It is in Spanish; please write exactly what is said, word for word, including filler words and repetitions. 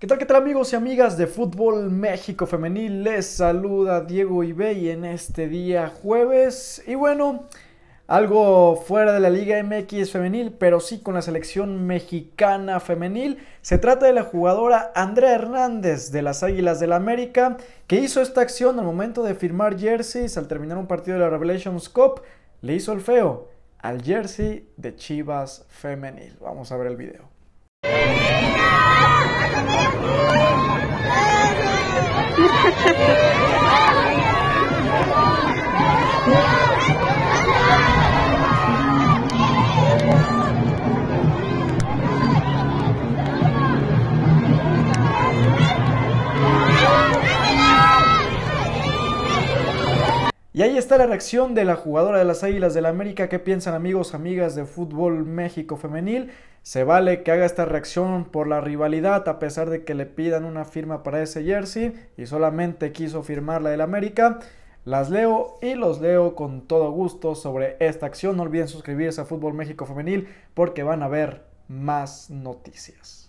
¿Qué tal, qué tal amigos y amigas de Fútbol México Femenil? Les saluda Diego Ibey en este día jueves. Y bueno, algo fuera de la Liga M X femenil, pero sí con la selección mexicana femenil. Se trata de la jugadora Andrea Hernández de las Águilas del América, que hizo esta acción al momento de firmar jerseys al terminar un partido de la Revelations Cup. Le hizo el feo al jersey de Chivas Femenil. Vamos a ver el video. Y ahí está la reacción de la jugadora de las Águilas del América. ¿Qué piensan amigos, amigas de Fútbol México Femenil? Se vale que haga esta reacción por la rivalidad, a pesar de que le pidan una firma para ese jersey y solamente quiso firmar la del América. Las leo y los leo con todo gusto sobre esta acción. No olviden suscribirse a Fútbol México Femenil porque van a ver más noticias.